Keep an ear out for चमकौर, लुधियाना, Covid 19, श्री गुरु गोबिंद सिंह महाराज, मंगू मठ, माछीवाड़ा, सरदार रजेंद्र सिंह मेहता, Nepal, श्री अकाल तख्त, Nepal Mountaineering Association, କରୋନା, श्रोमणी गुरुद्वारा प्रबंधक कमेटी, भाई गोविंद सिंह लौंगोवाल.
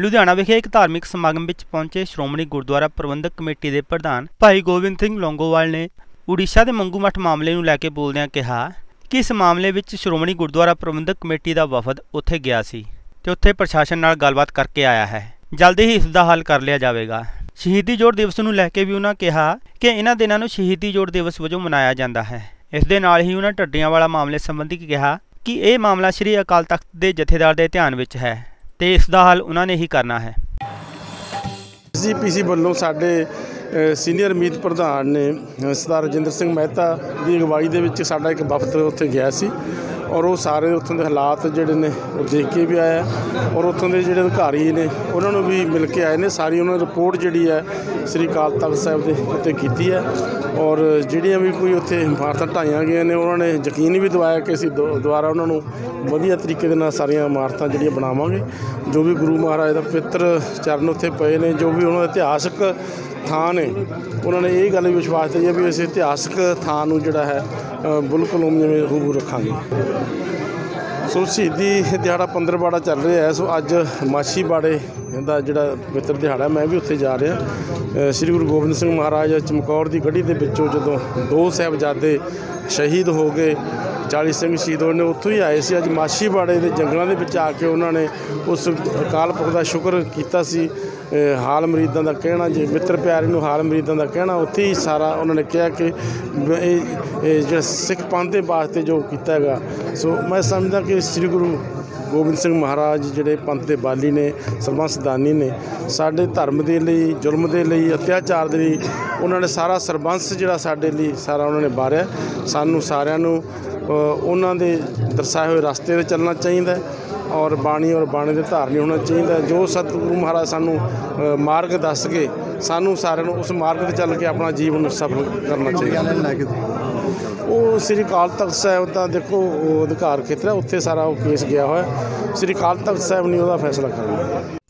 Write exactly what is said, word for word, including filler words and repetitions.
लुधियाना विखे एक धार्मिक समागम विच पहुंचे श्रोमणी गुरुद्वारा प्रबंधक कमेटी के प्रधान भाई गोविंद सिंह लौंगोवाल ने उड़ीसा के मंगू मठ मामले नूं लैके बोलदियां कहा कि इस मामले विच श्रोमणी गुरुद्वारा प्रबंधक कमेटी का वफद उत्थे गया सी ते उत्थे प्रशासन नाल गलबात करके आया है, जल्दी ही इसका हल कर लिया जाएगा। शहीदी जोड़ दिवस नूं लैके भी उन्होंने कहा कि इन्हां दिनां नूं शहीदी जोड़ दिवस वजों मनाया जाता है। इस दे नाल ही उन्होंने टड्डियां वाला मामले संबंधी कहा कि यह मामला श्री अकाल तख्त के जथेदार के ध्यान विच है ते इसका हल उन्होंने ही करना है। जी पी सी वालों साडे सीनियर मीत प्रधान ने सरदार रजेंद्र सिंह मेहता की अगवाई के साडा एक वफद उत्थे गया सी और वो सारे उत्थों के हालात जोड़े ने देख के भी आया और उत्थों के जोड़े अधिकारी ने उन्होंने भी मिल के आए ने। सारी उन्होंने रिपोर्ट जी है श्री अकाल तख्त साहब के उत्ते की है और जोड़ियाँ भी कोई उत्थे इमारतां ढाईयां गई ने उन्होंने यकीन भी दवाया कि असीं दुबारा उन्होंने वधिया तरीके दे नाल सारियां इमारतां जिहड़ियां बनावांगे। जो भी गुरु महाराज का पवित्र चरण उत्थे पए ने, जो भी उन्होंने इतिहासक थान ने, उन्होंने ये गल विश्वास दिया है भी इस इतिहासक थान नूं जिहड़ा है बिल्कुल जिवें रूबरू रखांगे। सो शहीदी दिहाड़ा पंद्रहवाड़ा चल रहा है, सो अज माछीवाड़े का जोड़ा पवित्र दिहाड़ा मैं भी उत्थे जा रहा। श्री गुरु गोबिंद सिंह महाराज चमकौर की गढ़ी के विचों जो दो साहबजादे शहीद हो गए, चालीस सिंह शहीद होने उत्थों ही आए सी। अज माछीवाड़े के जंगलों के आके उन्होंने उस अकाल पुरख का शुक्र किया। हाल मुरीदां दा कहना जी मित्र प्यारे नूं हाल मुरीदां दा कहना उत्थे ही सारा उन्होंने कहा कि जो सिख पंथ दे वास्ते जो कीता हैगा। सो मैं समझदा कि श्री गुरु गोबिंद सिंह महाराज जिहड़े पंथ दे बाली ने, सरबंसदानी ने, साडे धर्म दे लई, जुल्म दे लई, अत्याचार दे लई उन्होंने सारा सरबंस जिहड़ा साडे लई सारा उन्होंने बारिया। सानूं सारिआं नूं उन्हों के दर्शाए हुए रस्ते चलना चाहिए और बाणी और बाणी के धारनी होना चाहिए। जो सतगुरु महाराज सानू मार्ग दस के सानू सारे उस मार्ग से चल के अपना जीवन सफल करना चाहिए। वो श्री अकाल तख्त साहब का देखो अधिकार खेत्र है, उत्थे सारा वो केस गया हुआ। श्री अकाल तख्त साहब ने उसका फैसला करना।